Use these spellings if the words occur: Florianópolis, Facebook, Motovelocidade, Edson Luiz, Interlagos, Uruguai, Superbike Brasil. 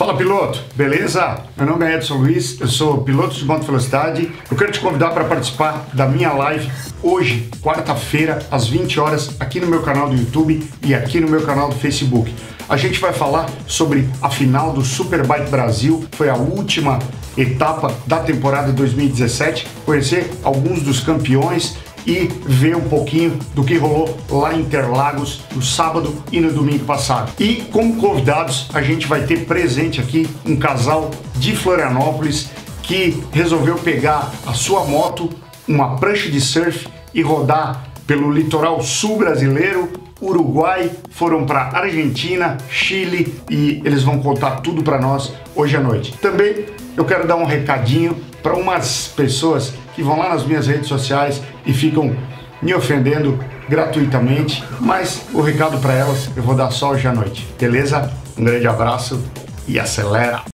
Fala piloto, beleza? Meu nome é Edson Luiz, eu sou piloto de Motovelocidade. Eu quero te convidar para participar da minha live hoje, quarta-feira, às 20 horas, aqui no meu canal do YouTube e aqui no meu canal do Facebook. A gente vai falar sobre a final do Superbike Brasil, foi a última etapa da temporada 2017, conhecer alguns dos campeões e ver um pouquinho do que rolou lá em Interlagos no sábado e no domingo passado. E como convidados a gente vai ter presente aqui um casal de Florianópolis que resolveu pegar a sua moto, uma prancha de surf e rodar pelo litoral sul brasileiro, Uruguai, foram para Argentina, Chile e eles vão contar tudo para nós hoje à noite. Também eu quero dar um recadinho para umas pessoas que vão lá nas minhas redes sociais e ficam me ofendendo gratuitamente, mas o recado para elas eu vou dar só hoje à noite, beleza? Um grande abraço e acelera!